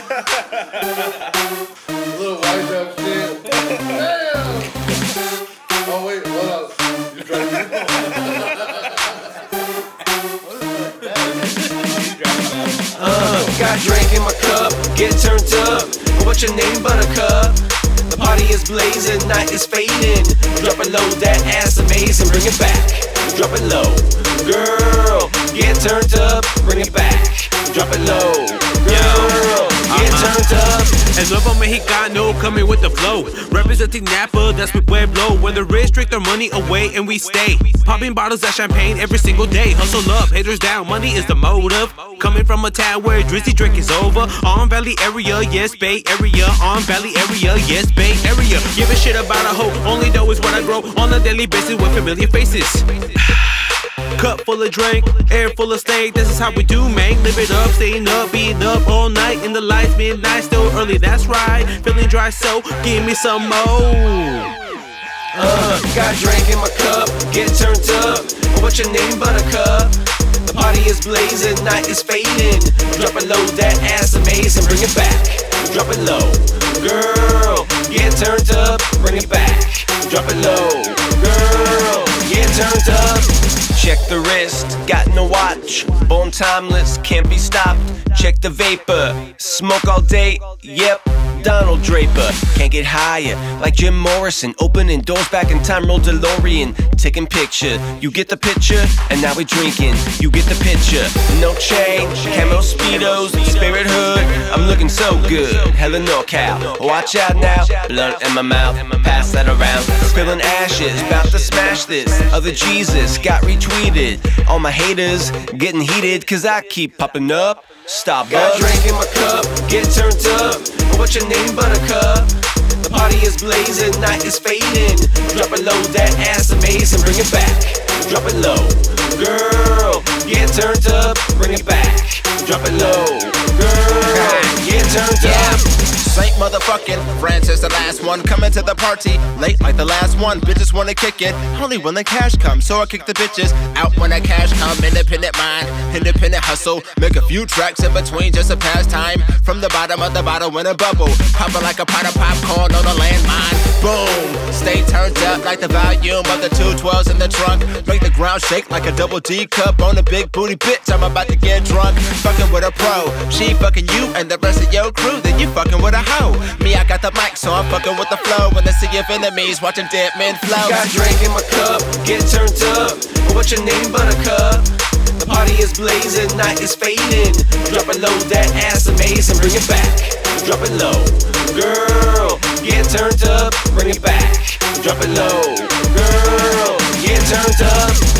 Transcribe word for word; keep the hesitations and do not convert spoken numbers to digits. Little white dog shit. Damn! Oh wait, what else? You driving your what is that? Uh, got drink in my cup, get turned up. What's your name, Buttercup? The party is blazing, night is fading. Drop it low, that ass amazing. Bring it back, drop it low. Girl, get turned up, bring it back. Drop it low, girl, get turned up. El nuevo Mexicano coming with the flow. Representing Napa, that's with Pueblo. When the rich drink their money away and we stay. Popping bottles of champagne every single day. Hustle up, haters down, money is the motive. Coming from a town where drizzy drink is over. On Valley area, yes, Bay Area. On Valley area, yes, Bay Area. Give a shit about a hoe, only know is what I grow. On a daily basis with familiar faces. Cup full of drink, air full of steak. This is how we do, man. Live it up, staying up, being up all night. In the lights, midnight, still early, that's right. Feeling dry, so give me some more. Uh, got drink in my cup, get turned up. What's your name, Buttercup? The party is blazing, night is fading. Drop it low, that ass amazing. Bring it back, drop it low. Girl, get turned up, bring it back. Drop it low, girl, get turned up. Check the wrist, got no watch. Born timeless, can't be stopped. Check the vapor, smoke all day, yep, Donald Draper. Can't get higher, like Jim Morrison. Opening doors back in time, roll DeLorean. Taking picture, you get the picture. And now we're drinking, you get the picture. No change, camo speedos, spirit hood. I'm looking so good, hella NorCal. Watch out now, blunt in my mouth. Pass that around, spilling ashes. About to smash this, Other Jesus. Got retweeted. All my haters getting heated, cause I keep popping up. Stop up. Got drink in my cup, get turned up. What's your name, Buttercup? The party is blazing, night is fading. Drop it low, that ass amazing. Bring it back, drop it low. Girl, get turned up, bring it back. Drop it low, girl, get turned up. Saint motherfucking Francis, the last one coming to the party late like the last one. Bitches wanna kick it only when the cash comes, so I kick the bitches out when the cash come. Independent mind, independent hustle. Make a few tracks in between just a pastime. From the bottom of the bottle in a bubble, popping like a pot of popcorn on a landmine. Boom, stay turned up like the volume of the two twelves in the trunk. Make the ground shake like a double D cup on a big booty bitch. I'm about to get drunk, fucking with a pro. She fucking you and the rest of your crew, then you fucking with a hoe. Me, I got the mic, so I'm fucking with the flow. When they see your enemies, watching dead men flow. Got drink in my cup, get turned up. What's your name, Buttercup? The party is blazing, night is fading. Drop it low, that ass amazing. Bring it back, drop it low. Girl, get turned up, bring it back. Drop it low, girl, get turned up.